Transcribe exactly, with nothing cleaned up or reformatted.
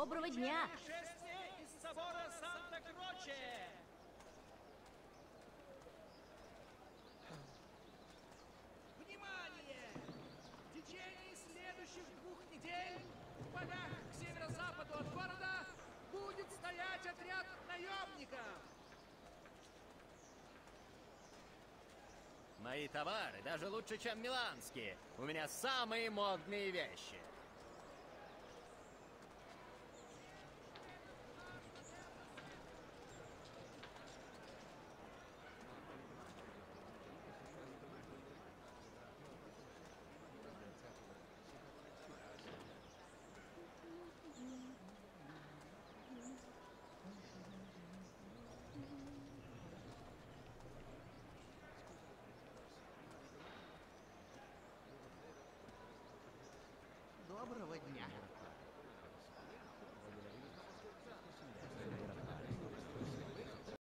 Доброго дня! Из собора Санта-Кроче. Внимание! В течение следующих двух недель в полях к северо-западу от города будет стоять отряд наемников. Мои товары даже лучше, чем миланские. У меня самые модные вещи.